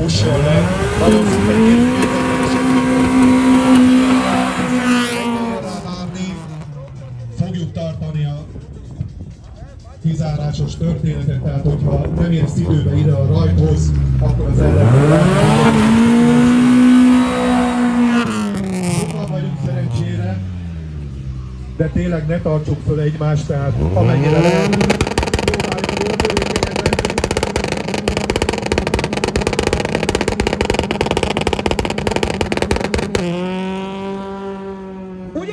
push your leg, but also make it. Kizárásos történetek, tehát hogyha nem érsz időbe ide a rajthoz, akkor az ellenfél. Sokan vagyunk szerencsére, de tényleg ne tartsuk föl egymást, tehát amennyire lehet, próbáljuk jól törvényeket venni. Ugye